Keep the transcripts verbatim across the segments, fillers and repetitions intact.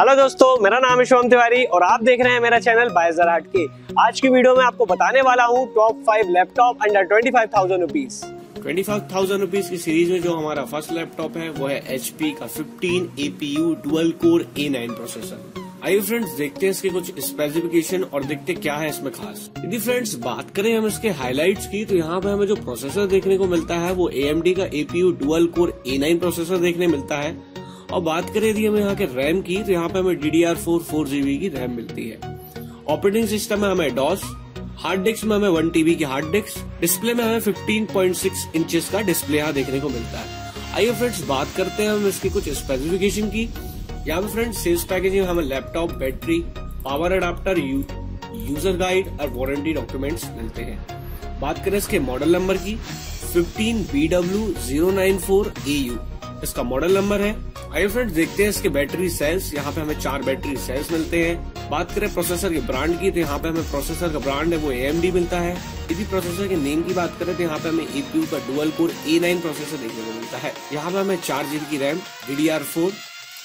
Hello दोस्तों, मेरा नाम है श्याम तिवारी और आप देख रहे हैं मेरा चैनल बायज़रा की। आज की वीडियो में आपको बताने वाला हूँ top five laptop under twenty five thousand rupees twenty five thousand rupees की सीरीज में जो हमारा फर्स्ट लैपटॉप है वो है एचपी का fifteen APU dual core A nine processor. आइए फ्रेंड्स देखते हैं इसके कुछ स्पेसिफिकेशन और देखते क्या है इसमें खास। यदि फ्रेंड्स बात करें हम इसके हाइलाइट्स की तो यहाँ पे हमें जो प्रोसेसर देखने को मिलता है वो एएमडी का APU dual core A nine processor देखने मिलता है। और बात करें यदि हमें यहाँ के रैम की तो यहाँ पे हमें D D R four four GB की रैम मिलती है। ऑपरेटिंग सिस्टम में हमें डॉस, हार्ड डिस्क में हमें वन टीबी की हार्ड डिस्क, डिस्प्ले में हमें फिफ्टीन पॉइंट सिक्स इंचेस का डिस्प्ले यहाँ देखने को मिलता है। आइए फ्रेंड्स बात करते हैं हम इसकी कुछ स्पेसिफिकेशन की। यहाँ पे फ्रेंड्स सेल्स पैकेज में हमें laptop, battery, power adapter, U, user guide और वारंटी डॉक्यूमेंट्स मिलते हैं। बात करें इसके मॉडल नंबर की, fifteen B W zero nine four A U इसका मॉडल नंबर है। आइए फ्रेंड्स देखते हैं इसके बैटरी सेल्स। यहाँ पे हमें चार बैटरी सेल्स मिलते हैं। बात करें प्रोसेसर के ब्रांड की तो यहाँ पे हमें प्रोसेसर का ब्रांड है वो ए एम डी मिलता है। यदि प्रोसेसर के नेम की बात करें तो यहाँ पे हमें ए पी यू का dual core A nine processor देखने को मिलता है। यहाँ पे हमें चार जीबी की RAM, D D R four,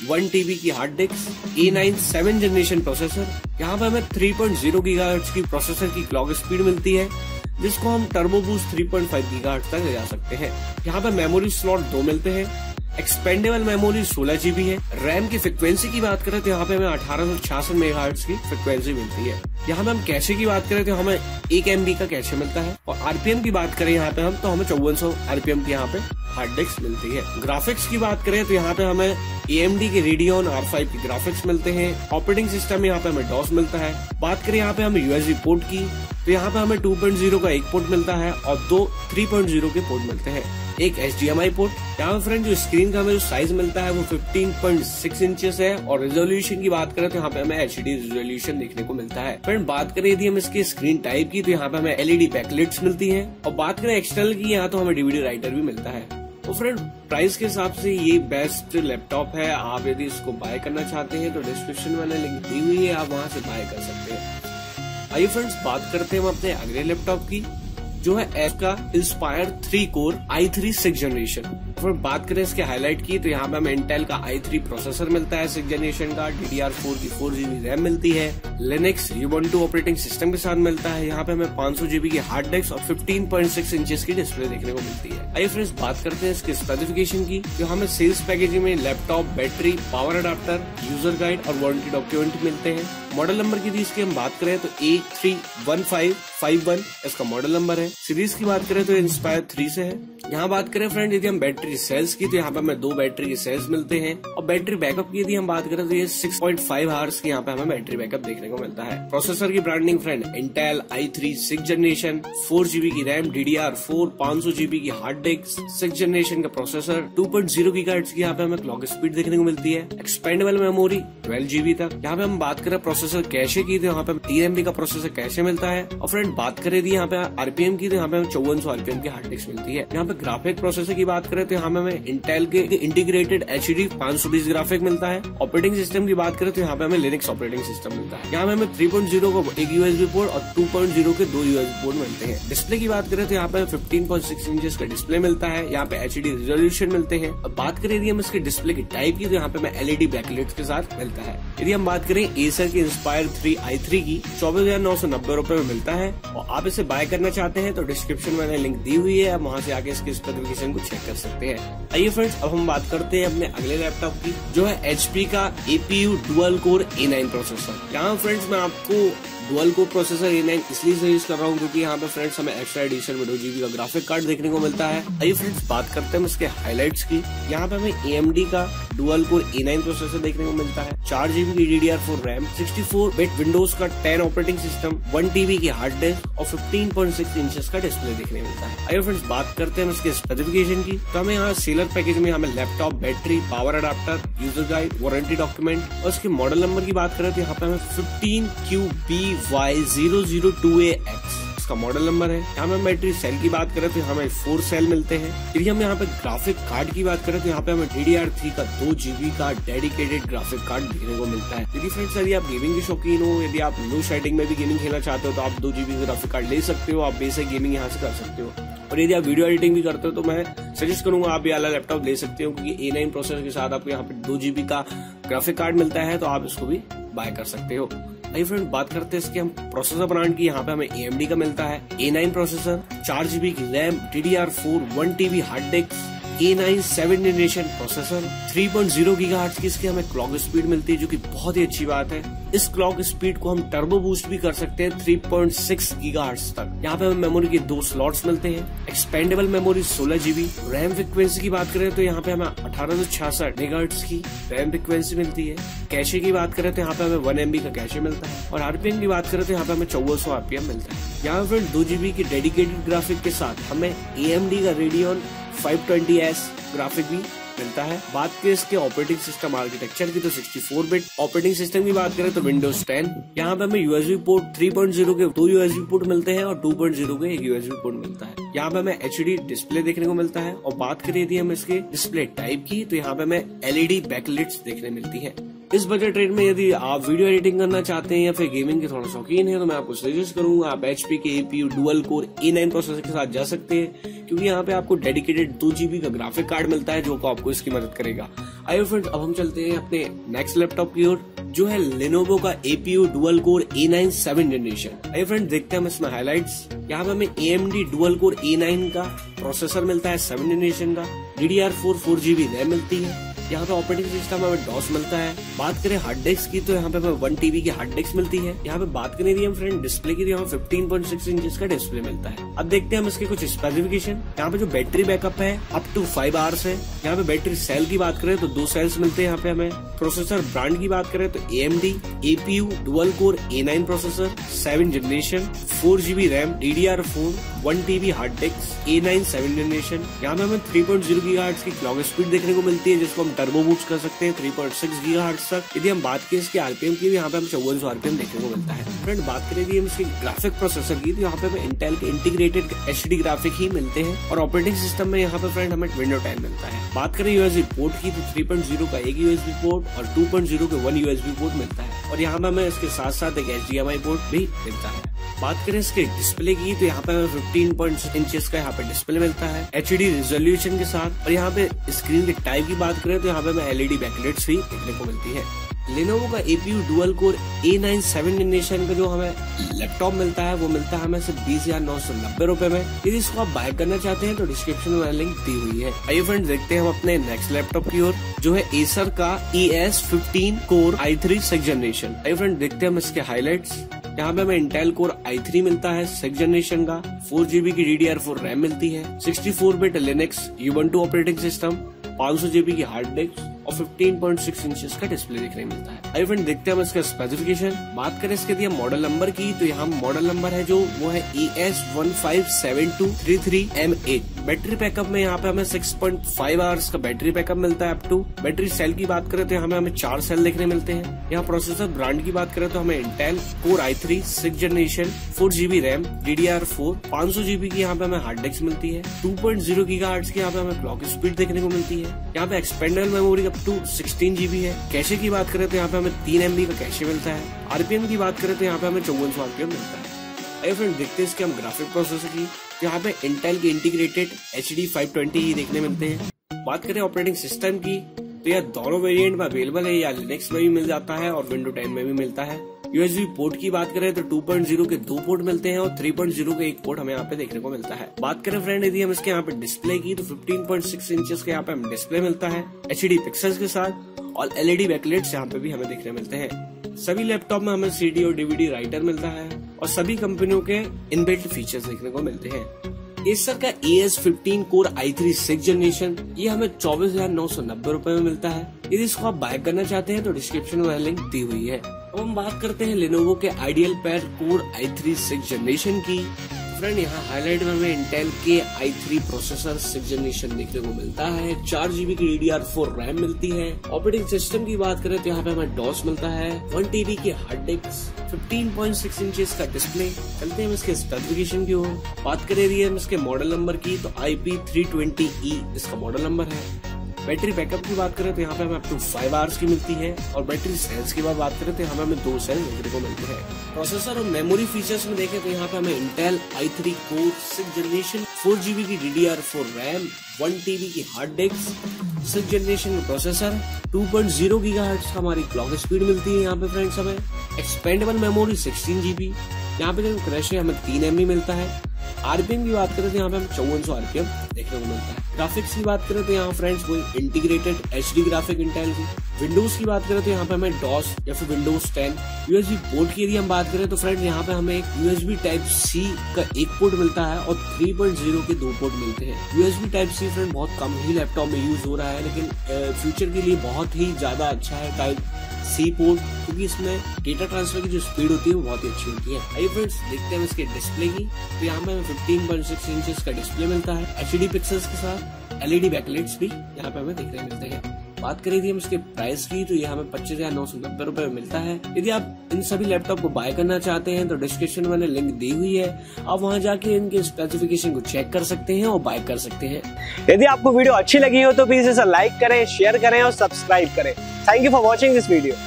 one TB की hard disk, A nine seven generation processor. यहाँ पे हमें थ्री पॉइंट जीरो गीगाहर्ट्ज की प्रोसेसर की क्लॉक स्पीड मिलती है जिसको हम turbo boost three point five gigahertz तक ले जा सकते हैं। यहाँ पे मेमोरी स्लॉट दो मिलते हैं। एक्सपेंडेबल मेमोरी सोलह जीबी है। रैम की फ्रिक्वेंसी की बात करें तो यहाँ पे हमें अठारह सौ छियासठ मेगाहर्ट्ज की फ्रिक्वेंसी मिलती है। यहाँ पे हम कैशे की बात करें तो हमें एक एम बी का कैशे मिलता है। और आरपीएम की बात करें यहाँ पे हम तो हमें चौवन सौ आरपीएम की यहाँ पे हार्ड डिस्क मिलती है। ग्राफिक्स की बात करें तो यहाँ पे हमें ए एम डी के रेडियन आर फाइव के ग्राफिक्स मिलते हैं। ऑपरेटिंग सिस्टम यहाँ पे हमें डॉस मिलता है। बात करें यहाँ पे हमें यू एस बी पोर्ट की तो यहाँ पे हमें टू पॉइंट जीरो का एक पोर्ट मिलता है और दो थ्री पॉइंट जीरो के पोर्ट मिलते हैं, एक H D M I port. यहाँ पे फ्रेंड जो स्क्रीन का हमें जो साइज मिलता है वो फिफ्टीन पॉइंट सिक्स इंचेस है। और रेजोल्यूशन की बात करें तो यहाँ पे हमें एच डी रेजोल्यूशन देखने को मिलता है। फ्रेंड बात करें यदि हम इसकी स्क्रीन टाइप की तो यहाँ पे हमें एल ई डी बैकलाइट्स मिलती है। और बात करें एक्सटर्नल की यहाँ तो हमें डी वी डी राइटर भी मिलता है। तो फ्रेंड प्राइस के हिसाब से ये बेस्ट लैपटॉप है। आप यदि इसको बाय करना चाहते हैं तो डिस्क्रिप्शन में मैंने लिंक दी हुई है, आप वहां से बाय कर सकते हैं। आइए फ्रेंड्स बात करते हैं हम अपने अगले लैपटॉप की जो है एस का इंस्पायर थ्री कोर आई थ्री सिक्स जनरेशन। फिर बात करें इसके हाईलाइट की तो यहाँ पे हमें इंटेल का आई थ्री प्रोसेसर मिलता है सिक्स जनरेशन का, डी डी आर फोर की फोर जीबी रैम मिलती है, लिनक्स यूबंटू ऑपरेटिंग सिस्टम के साथ मिलता है। यहाँ पे हमें पाँच सौ जीबी की हार्ड डिस्क और फिफ्टीन पॉइंट सिक्स इंचेस की डिस्प्ले देखने को मिलती है। आइए फ्रेंड्स बात करते हैं इसके स्पेसिफिकेशन की। जो हमें सेल्स पैकेज में laptop, battery, power adapter, user guide और वारंटी डॉक्यूमेंट मिलते हैं। मॉडल नंबर की सीरीज की हम बात करें तो A three one five five one इसका मॉडल नंबर है। सीरीज की बात करें तो इंस्पायर थ्री से है। यहाँ बात करें फ्रेंड यदि हम बैटरी सेल्स की तो यहाँ पे हमें दो बैटरी के सेल्स मिलते हैं। और बैटरी बैकअप की यदि हम बात करें तो ये सिक्स पॉइंट फाइव आवर्स की यहाँ पे हमें बैटरी बैकअप देखने को मिलता है। प्रोसेसर की ब्रांडिंग फ्रेंड इंटेल आई three six generation, four GB की RAM, D D R four, पाँच सौ जीबी की हार्ड डिस्क, सिक्स जनरेशन का processor, two point zero gigahertz की यहाँ पे हमें क्लॉक स्पीड देखने को मिलती है। एक्सपेंडेबल मेमोरी ट्वेल्व जीबी तक। यहाँ पे हम बात करें प्रोसेसर कैशे की तो यहाँ पे तीन एम बी का प्रोसेसर कैशे मिलता है। और फ्रेंड बात करें यदि यहाँ पे आरपीएम की तो यहाँ पे हमें चौवन सौ आरपीएम की हार्ड डिस्क मिलती है। यहाँ पे ग्राफिक प्रोसेसर की बात करें तो यहाँ पे हमें इंटेल के integrated H D D five twenty graphic मिलता है। ऑपरेटिंग सिस्टम की बात करें तो यहाँ पे हमें लिनक्स ऑपरेटिंग सिस्टम मिलता है। यहाँ पे हमें थ्री पॉइंट जीरो का एक यू एस बी पोर्ट और टू पॉइंट जीरो के दो यू एस बी पोर्ट मिलते हैं। डिस्प्ले की बात करें तो यहाँ पे फिफ्टीन पॉइंट सिक्स इंचेस का डिस्प्ले मिलता है। यहाँ पे एच डी रेजोल्यूशन मिलते हैं। और बात करें यदि हम इसके डिस्प्ले की टाइप की तो यहाँ पे हमें एल ई डी बैकलाइट्स के साथ मिलता है। यदि हम बात करें एसर के इंस्पायर थ्री आई थ्री की चौबीस हजार नौ सौ नब्बे रूपये में मिलता है। और आप इसे बाय करना चाहते हैं तो डिस्क्रिप्शन में मैंने लिंक दी हुई है, आप वहाँ से आके इसके स्पेसिफिकेशन को चेक कर सकते हैं। आइए फ्रेंड्स अब हम बात करते हैं अपने अगले लैपटॉप की जो है एच पी का A P U dual core A nine processor. यहाँ फ्रेंड्स मैं आपको dual core processor A nine इसलिए सजेस्ट कर रहा हूँ क्योंकि यहाँ पे फ्रेंड्स हमें एक्स्ट्रा एडिशन में दो जीबी का ग्राफिक कार्ड देखने को मिलता है। आइए फ्रेंड्स बात करते हैं इसके हाइलाइट्स की। यहाँ पे हमें ए एम डी का dual core A nine processor देखने को मिलता है, चार जीबी की D D R four RAM, sixty four bit Windows का ten operating system, one TB की हार्ड डिस्क और फिफ्टीन पॉइंट सिक्स इंचेस का डिस्प्ले देखने को मिलता है। आइए फ्रेंड्स बात करते हैं इसके स्पेसिफिकेशन की। तो हमें यहाँ सेलर पैकेज में हमें laptop, battery, power adapter, user guide, warranty document और इसके मॉडल नंबर की बात करें तो यहाँ पे हमें fifteen Q B Y zero zero two A X इसका मॉडल नंबर है। यहाँ पे बैटरी सेल की बात करें तो हमें फोर सेल मिलते हैं। यदि हम यहाँ पे ग्राफिक कार्ड की बात करें तो यहाँ पे हमें डी डी आर थ्री का दो जीबी का डेडिकेटेड ग्राफिक कार्ड देखने को मिलता है। यदि फ्रेंड्स यदि आप गेमिंग के शौकीन हो, यदि आप लो शेडिंग में भी गेमिंग खेलना चाहते हो तो आप दो जीबी का ग्राफिक कार्ड ले सकते हो, आप बेसिक गेमिंग यहाँ से कर सकते हो। और यदि आप वीडियो एडिटिंग भी करते हो तो मैं सजेस्ट करूंगा आप ये वाला लैपटॉप ले सकते हो क्योंकि ए नाइन प्रोसेसर के साथ आपको यहाँ पे दो जीबी का ग्राफिक कार्ड मिलता है तो आप इसको भी बाय कर सकते हो। भाई फ्रेंड बात करते हैं इसके हम प्रोसेसर ब्रांड की। यहाँ पे हमें एएमडी का मिलता है ए नाइन प्रोसेसर, चार जीबी की RAM, D D R four, one TB hard disk, A nine seven generation processor, three point zero gigahertz की इसकी हमें क्लॉक स्पीड मिलती है जो कि बहुत ही अच्छी बात है। इस क्लॉक स्पीड को हम टर्बो बूस्ट भी कर सकते हैं थ्री पॉइंट सिक्स गीगाहर्ट्ज़ तक। यहाँ पे हमें मेमोरी के दो स्लॉट्स मिलते हैं, एक्सपेंडेबल मेमोरी सोलह जीबी। रैम फ्रिक्वेंसी की बात करें तो यहाँ पे हमें अठारह सौ छियासठ मेगाहर्ट्ज़ की रैम फ्रिक्वेंसी मिलती है। कैशे की बात करें तो यहाँ पे हमें वन एमबी का कैशे मिलता है और आरपीएम की बात करें तो यहाँ पे हमें चौवन सौ आरपीएम मिलता है। यहाँ पे दो जीबी के डेडिकेटेड ग्राफिक के साथ हमें एएमडी का Radeon five twenty S graphic भी मिलता है। बात करें इसके ऑपरेटिंग सिस्टम आर्किटेक्चर की तो sixty four bit operating system की बात करें तो विंडोज टेन। यहाँ पे हमें USB port three point zero के दो यूएसबी पोर्ट मिलते हैं और टू पॉइंट ज़ीरो के एक यूएसबी पोर्ट मिलता है। यहाँ पे हमें एचडी डिस्प्ले देखने को मिलता है और बात करें यदि हम इसके डिस्प्ले टाइप की तो यहाँ पे हमें एलईडी बैकलाइट्स देखने मिलती है। इस बजट रेट में यदि आप वीडियो एडिटिंग करना चाहते हैं या फिर गेमिंग के थोड़ा शौकीन है तो मैं आपको सजेस्ट करूंगा आप एचपी के APU dual core A nine processor के साथ जा सकते हैं क्योंकि यहाँ पे आपको डेडिकेटेड दो जीबी का ग्राफिक कार्ड मिलता है जो आपको इसकी मदद करेगा। आइए फ्रेंड्स अब हम चलते हैं अपने नेक्स्ट लैपटॉप की ओर जो है लेनोवो का APU dual core A nine seven generation. आइए फ्रेंड्स देखते हैं हम इसमें हाइलाइट्स। यहाँ पे हमें AMD dual core A nine का प्रोसेसर मिलता है सेवन जनरेशन का, D D R four four GB RAM मिलती है। यहाँ पे ऑपरेटिंग सिस्टम हमें डॉस मिलता है। बात करें हार्ड डिस्क की तो यहाँ पे हमें वन टीबी की हार्ड डिस्क मिलती है। यहाँ पे बात करें हम फ्रेंड डिस्प्ले की तो हमें फिफ्टीन पॉइंट सिक्स इंच का डिस्प्ले मिलता है। अब देखते हैं हम इसके कुछ स्पेसिफिकेशन। यहाँ पे जो बैटरी बैकअप है अप टू फाइव आवर्स है। यहाँ पे बैटरी सेल की बात करें तो दो सेल्स मिलते हैं यहाँ पे हमें। प्रोसेसर ब्रांड की बात करें तो AMD APU dual core A nine processor seven generation, four GB RAM, D D R four, one TB hard disk, A nine seven generation. यहाँ पे हमें थ्री पॉइंट ज़ीरो गीगाहर्ट्ज़ की क्लॉक स्पीड देखने को मिलती है जिसको हम टर्बो बूस्ट कर सकते हैं थ्री पॉइंट सिक्स गीगाहर्ट्ज़ तक। यदि हम बात करें इसके आरपीएम की यहाँ पे हम चौवन सौ आरपीएम देखने को मिलता है। फ्रेंड बात करें यदि हम इसके ग्राफिक प्रोसेसर की तो यहाँ पे हमें इंटेल के इंटीग्रेटेड एचडी ग्राफिक ही मिलते हैं और ऑपरेटिंग सिस्टम में यहाँ पे फ्रेंड हमें विंडोज टेन मिलता है। बात करें यूएसबी पोर्ट की तो थ्री पॉइंट ज़ीरो का एक यूएसबी पोर्ट और टू पॉइंट ज़ीरो के वन यूएसबी पोर्ट मिलता है और यहाँ पे हमें इसके साथ साथ एक एचडीएमआई पोर्ट भी मिलता है। बात करें इसके डिस्प्ले की तो यहाँ पे हमें फिफ्टीन पॉइंट सिक्स इंचेस का यहाँ पे डिस्प्ले मिलता है एचडी रिजोल्यूशन के साथ और यहाँ पे स्क्रीन के टाइप की बात करें तो यहाँ पे हमें एलईडी बैकलाइट्स भी देखने को मिलती है। लेनोवो का APU dual core A nine seven generation का जो हमें लैपटॉप मिलता है वो मिलता है हमें सिर्फ बीस हजार नौ सौ नब्बे रूपए में। यदि इसको आप बाय करना चाहते हैं तो डिस्क्रिप्शन में लिंक दी हुई है। आइए फ्रेंड्स देखते हैं हम अपने नेक्स्ट लैपटॉप की ओर जो है एसर का ई एस फिफ्टीन कोर आई थ्री सिक्स जनरेशन। आइए फ्रेंड्स देखते हैं हम इसके हाईलाइट्स। यहाँ पे हमें इंटेल कोर आई थ्री मिलता है सिक्स जनरेशन का, फोर जीबी की D D R four RAM मिलती है, sixty four bit Linux Ubuntu operating system, पाँच सौ जीबी की हार्ड डिस्क और फिफ्टीन पॉइंट सिक्स इंचेस का डिस्प्ले देखने मिलता है। आई फ्रेंड देखते हैं हम इसका स्पेसिफिकेशन। बात करें इसके दिया मॉडल नंबर की तो यहाँ मॉडल नंबर है जो वो है A S one five seven two three three M eight. Battery backup में यहाँ पे हमें सिक्स पॉइंट फाइव आवर्स का बैटरी बैकअप मिलता है अप टू। बैटरी सेल की बात करें तो यहाँ हमें चार सेल देखने मिलते हैं। यहाँ प्रोसेसर ब्रांड की बात करें तो हमें इंटेल कोर आई three six generation, four GB RAM, D D R four, पाँच सौ जीबी की यहाँ पे हमें हार्ड डिस्क मिलती है, टू पॉइंट जीरो गीगाहर्ट्ज़ की यहाँ पे हमें क्लॉक स्पीड देखने को मिलती है। यहाँ पे expandable memory to sixteen GB है। कैशे की बात करें तो यहाँ पे हमें तीन एमबी का कैशे मिलता है। आरपीएम की बात करें तो यहाँ पे हमें चौवन सौ आरपीएम मिलता है। अरे फ्रेंड देखते हैं इसके हम ग्राफिक प्रोसेसर की। यहाँ पे इंटेल के इंटीग्रेटेड एचडी फाइव ट्वेंटी ही देखने मिलते हैं। बात करें ऑपरेटिंग सिस्टम की तो यह दोनों वेरिएंट में अवेलेबल है, या लिनक्स में भी मिल जाता है और विंडो टेन में भी मिलता है। यूएसबी पोर्ट की बात करें तो टू पॉइंट ज़ीरो के दो पोर्ट मिलते हैं और थ्री पॉइंट ज़ीरो के एक पोर्ट हमें यहाँ पे देखने को मिलता है। बात करें फ्रेंड यदि हम इसके यहाँ पे डिस्प्ले की तो फिफ्टीन पॉइंट सिक्स इंचेस के यहाँ पे हमें डिस्प्ले मिलता है एचडी पिक्सेल्स के साथ और एलईडी बैकलाइट्स यहाँ पे भी हमें देखने मिलते हैं। सभी लैपटॉप में हमें सीडी और डीवीडी राइटर मिलता है और सभी कंपनियों के इनबिल्ट फीचर्स देखने को मिलते हैं। एसर का A S fifteen core I three six generation ये हमें चौबीस हजार नौ सौ नब्बे रूपए में मिलता है। यदि इसको आप बाय करना चाहते हैं तो डिस्क्रिप्शन में लिंक दी हुई है। अब हम बात करते हैं लेनोवो के आइडियापैड कोर आई थ्री सिक्स जनरेशन की। फ्रेंड यहाँ हाईलाइट में हमें इंटेल के i three processor six generation देखने को मिलता है, चार जीबी की D D R four RAM मिलती है। ऑपरेटिंग सिस्टम की बात करें तो यहाँ पे हमें डॉस मिलता है, वन टीबी की hard disk, fifteen point six inches का डिस्प्ले। चलते हैं हम इसके स्पेसिफिकेशन की ओर। बात करें हम इसके मॉडल नंबर की तो I P three twenty E इसका मॉडल नंबर है। बैटरी बैकअप की बात करें तो यहाँ पे हमें अप टू फाइव आवर्स की मिलती है, और बैटरी सेल्स की बात करें तो यहाँ पे हमें दो सेल देखने को मिलते हैं। प्रोसेसर और मेमोरी फीचर्स में देखें तो यहाँ पे हमें इंटेल आई three core six generation, four GB की D D R four RAM, one TB की hard disk, six generation processor, two point zero gigahertz का हमारी क्लॉक स्पीड मिलती है। यहाँ पे फ्रेंड्स हमें एक्सपेंडेबल मेमोरी सिक्सटीन जीबी, यहाँ पे जो क्रैश है हमें तीन एम बी मिलता है। आरपीएम की बात करें तो यहाँ पे हमें चौवन सौ आरपीएम देखने को मिलता है। ग्राफिक्स की बात करें तो यहाँ फ्रेंड्स कोई इंटीग्रेटेड एचडी ग्राफिक इंटेल की। विंडोज की बात करें तो यहाँ पे हमें डॉस या फिर विंडोज टेन। यूएसबी पोर्ट की यदि हम बात करें तो फ्रेंड्स यहाँ पे हमें एक यूएसबी टाइप सी का एक पोर्ट मिलता है और थ्री पॉइंट ज़ीरो के दो पोर्ट मिलते हैं। यूएसबी टाइप सी फ्रेंड बहुत कम ही लैपटॉप में यूज हो रहा है, लेकिन फ्यूचर के लिए बहुत ही ज्यादा अच्छा है टाइप सी पोर्ट, क्योंकि इसमें डेटा ट्रांसफर की जो स्पीड होती है वो बहुत ही अच्छी होती है। आइए फ्रेंड्स देखते हैं इसके डिस्प्ले की। तो यहाँ पे हमें फिफ्टीन पॉइंट सिक्स इंच का डिस्प्ले मिलता है एचडी पिक्सल्स के साथ, एलईडी बैकलाइट्स भी यहाँ पे हमें देखने मिलते हैं। बात करें थी हम इसके प्राइस की तो यह हमें पच्चीस हजार नौ सौ नब्बे रूपये में मिलता है। यदि आप इन सभी लैपटॉप को बाय करना चाहते हैं तो डिस्क्रिप्शन में लिंक दी हुई है, आप वहां जाके इनके स्पेसिफिकेशन को चेक कर सकते हैं और बाय कर सकते हैं। यदि आपको वीडियो अच्छी लगी हो तो प्लीज इसे लाइक करें, शेयर करें और सब्सक्राइब करें। Thank you for watching this video.